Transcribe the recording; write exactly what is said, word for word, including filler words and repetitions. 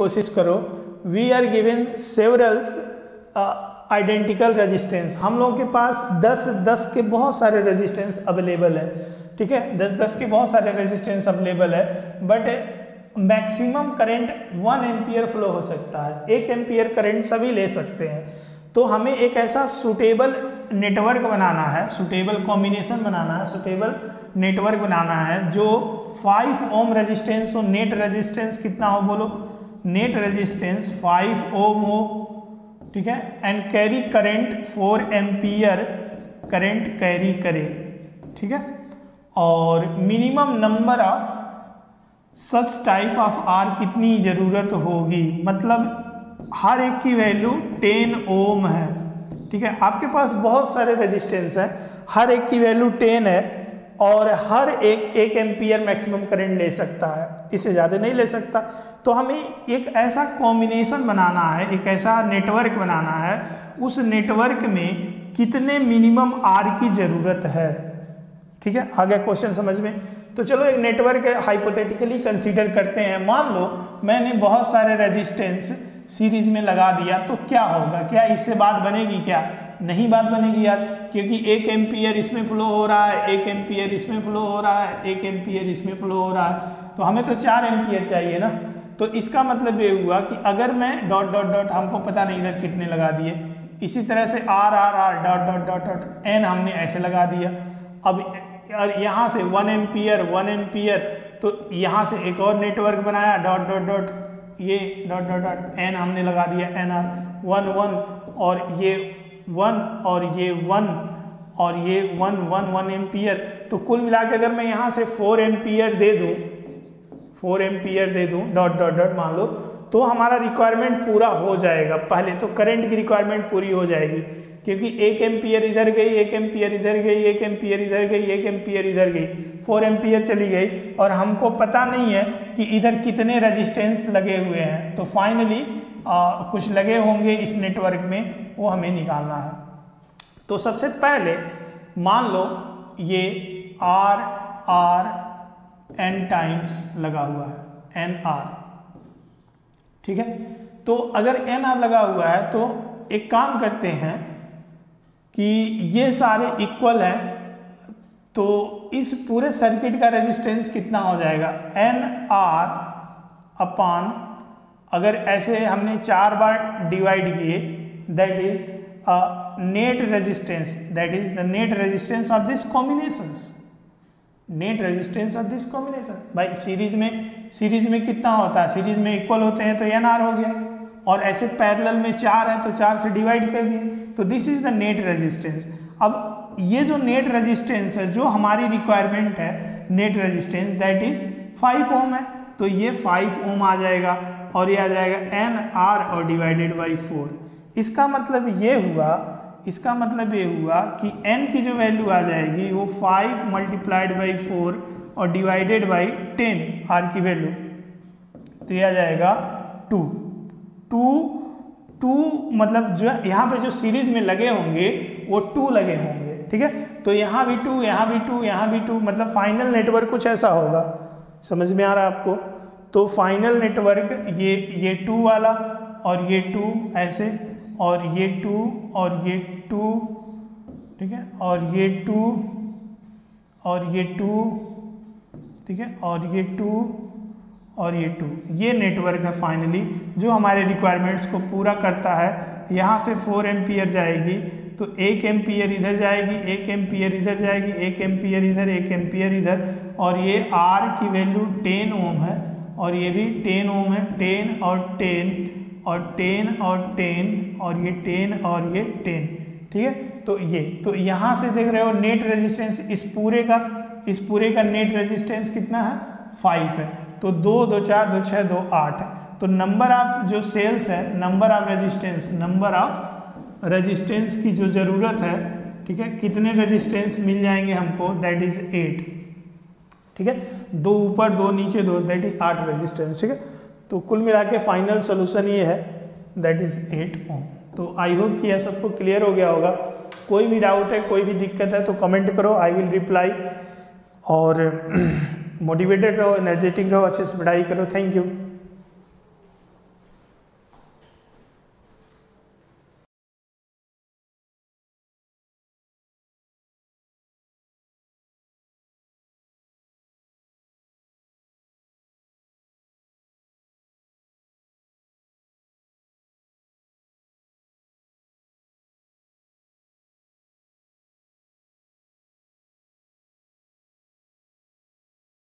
कोशिश करो। We are given severals identical resistance, हम लोगों के पास दस दस के बहुत सारे रेजिस्टेंस अवेलेबल है, ठीक है, दस दस के बहुत सारे रेजिस्टेंस अवेलेबल है, but maximum current one ampere flow हो सकता है, एक एम्पियर करंट सभी ले सकते हैं। तो हमें एक ऐसा सूटेबल नेटवर्क बनाना है, सूटेबल कॉम्बिनेशन बनाना है, सूटेबल नेटवर्क बनाना है जो फाइव ओम रेजिस्टेंस हो, नेट रेजिस्टेंस कितना हो बोलो, नेट रेजिस्टेंस फाइव ओम हो, ठीक है, and carry current four ampere current carry करे, ठीक है, और minimum number of such type of R कितनी ज़रूरत होगी, मतलब हर एक की वैल्यू टेन ओम है, ठीक है, आपके पास बहुत सारे रेजिस्टेंस हैं, हर एक की वैल्यू टेन है और हर एक एक एम्पियर मैक्सिमम करंट ले सकता है, इससे ज़्यादा नहीं ले सकता। तो हमें एक ऐसा कॉम्बिनेशन बनाना है, एक ऐसा नेटवर्क बनाना है, उस नेटवर्क में कितने मिनिमम आर की ज़रूरत है, ठीक है, आगे क्वेश्चन समझ में। तो चलो एक नेटवर्क हाइपोथेटिकली कंसीडर करते हैं, मान लो मैंने बहुत सारे रेजिस्टेंस सीरीज में लगा दिया तो क्या होगा, क्या इससे बात बनेगी, क्या नहीं बात बनेगी यार, क्योंकि एक एम्पियर इसमें फ्लो हो रहा है, एक एम्पियर इसमें फ्लो हो रहा है, एक एम्पियर इसमें फ्लो हो रहा है, तो हमें तो चार एम्पियर चाहिए ना। तो इसका मतलब ये हुआ कि अगर मैं डॉट डॉट डॉट, हमको पता नहीं इधर कितने लगा दिए, इसी तरह से R R R dot dot dot dot N हमने ऐसे लगा दिया, अब यहाँ से वन एम्पियर वन एम्पियर, तो यहाँ से एक और नेटवर्क बनाया डॉट डॉट डॉट, ये डॉट डॉट डॉट एन हमने लगा दिया, एन आर वन वन और ये वन और ये वन और ये वन वन वन एम्पियर, तो कुल मिला के अगर मैं यहाँ से फोर एम्पियर दे दूँ फोर एम्पियर दे दूँ डॉट डॉट डॉट मान लो, तो हमारा रिक्वायरमेंट पूरा हो जाएगा, पहले तो करंट की रिक्वायरमेंट पूरी हो जाएगी, क्योंकि एक एम्पियर इधर गई, एक एम्पियर इधर गई, एक एम्पियर इधर गई, एक एम्पियर इधर गई, फोर एम्पियर चली गई, और हमको पता नहीं है कि इधर कितने रेजिस्टेंस लगे हुए हैं, तो फाइनली आ, कुछ लगे होंगे इस नेटवर्क में, वो हमें निकालना है। तो सबसे पहले मान लो ये आर आर एन टाइम्स लगा हुआ है, एन आर, ठीक है, तो अगर एन आर लगा हुआ है तो एक काम करते हैं कि ये सारे इक्वल हैं, तो इस पूरे सर्किट का रेजिस्टेंस कितना हो जाएगा, एन आर अपॉन, अगर ऐसे हमने चार बार डिवाइड किए, that is net resistance, that is the net resistance of this combinations, net resistance of this combination. भाई सीरीज में सीरीज में कितना होता है, सीरीज में इक्वल होते हैं तो एन आर हो गया, और ऐसे पैरेलल में चार है तो चार से डिवाइड कर दिए, तो this is the net resistance. अब ये जो नेट रेजिस्टेंस है, जो हमारी रिक्वायरमेंट है net resistance, that is five ohm है, तो ये फाइव ओम आ जाएगा और ये आ जाएगा एन आर और डिवाइडेड बाई फोर। इसका मतलब ये हुआ इसका मतलब ये हुआ कि एन की जो वैल्यू आ जाएगी वो फाइव मल्टीप्लाइड बाई फोर और डिवाइडेड बाई टेन, आर की वैल्यू, तो ये आ जाएगा टू टू टू मतलब जो यहाँ पे जो सीरीज में लगे होंगे वो टू लगे होंगे, ठीक है, तो यहाँ भी टू, यहाँ भी टू, यहाँ भी टू, मतलब फाइनल नेटवर्क कुछ ऐसा होगा, समझ में आ रहा है आपको। तो फाइनल नेटवर्क ये ये टू वाला और ये टू ऐसे और ये टू और ये टू, ठीक है, और ये टू और ये टू, ठीक है, और ये टू और ये टू, ये नेटवर्क है फाइनली जो हमारे रिक्वायरमेंट्स को पूरा करता है। यहाँ से फोर एम्पियर जाएगी तो एक एम्पियर इधर जाएगी, एक एम्पियर इधर जाएगी, एक एम्पियर इधर, एक एम्पियर इधर, और ये आर की वैल्यू टेन ओम है और ये भी टेन ओम है, टेन और टेन और टेन और टेन और ये टेन और ये टेन, ठीक है। तो ये तो यहाँ से देख रहे हो नेट रेजिस्टेंस इस पूरे का इस पूरे का नेट रेजिस्टेंस कितना है, फाइव है, तो दो दो चार दो छः दो आठ, तो नंबर ऑफ जो सेल्स है, number of resistance number of resistance की जो ज़रूरत है, ठीक है, कितने रेजिस्टेंस मिल जाएंगे हमको, दैट इज़ एट, ठीक है, दो ऊपर दो नीचे दो, दैट इज आठ रेजिस्टेंस, ठीक है। तो कुल मिला के फाइनल सोल्यूशन ये है, दैट इज एट ओम। तो आई होप कि यह सबको क्लियर हो गया होगा। कोई भी डाउट है, कोई भी दिक्कत है तो कमेंट करो, आई विल रिप्लाई। और मोटिवेटेड रहो, एनर्जेटिक रहो, अच्छे से पढ़ाई करो। Thank you.